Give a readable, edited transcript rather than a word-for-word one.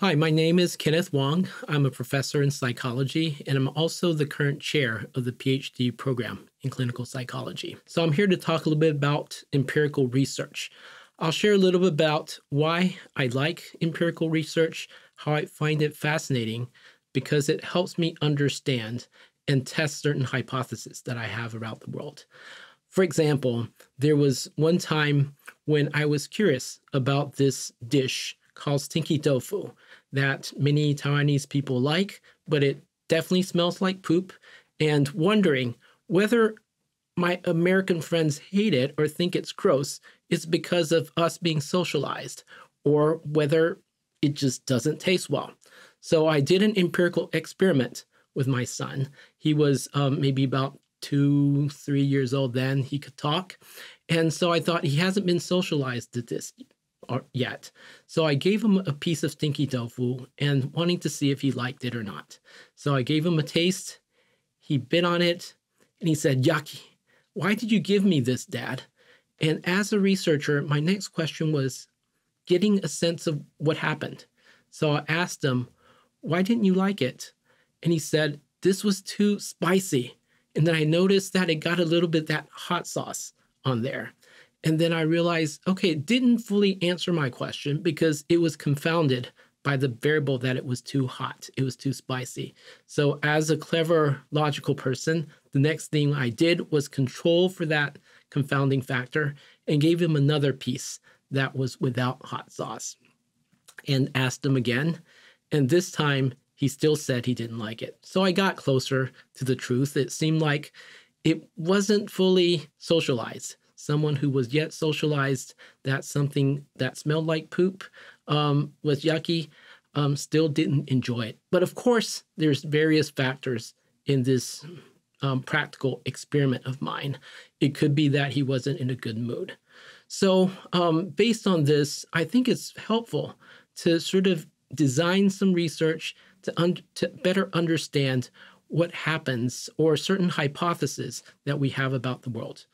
Hi, my name is Kenneth Wang. I'm a professor in psychology, and I'm also the current chair of the PhD program in clinical psychology. So I'm here to talk a little bit about empirical research. I'll share a little bit about why I like empirical research, how I find it fascinating, because it helps me understand and test certain hypotheses that I have about the world. For example, there was one time when I was curious about this dish called stinky tofu that many Taiwanese people like, but it definitely smells like poop, and wondering whether my American friends hate it or think it's gross is because of us being socialized, or whether it just doesn't taste well. So I did an empirical experiment with my son. He was maybe about 2, 3 years old then. He could talk. And so I thought he hasn't been socialized to this yet. So I gave him a piece of stinky tofu and wanting to see if he liked it or not. So I gave him a taste. He bit on it and he said, "Yucky, why did you give me this, Dad?" And as a researcher, my next question was getting a sense of what happened. So I asked him, "Why didn't you like it?" And he said, "This was too spicy." And then I noticed that it got a little bit that hot sauce on there. And then I realized, okay, it didn't fully answer my question because it was confounded by the variable that it was too hot, it was too spicy. So as a clever logical person, the next thing I did was control for that confounding factor and gave him another piece that was without hot sauce and asked him again. And this time he still said he didn't like it. So I got closer to the truth. It seemed like it wasn't fully socialized. Someone who was yet socialized that something that smelled like poop was yucky, still didn't enjoy it. But of course, there's various factors in this practical experiment of mine. It could be that he wasn't in a good mood. So based on this, I think it's helpful to sort of design some research to better understand what happens or certain hypotheses that we have about the world.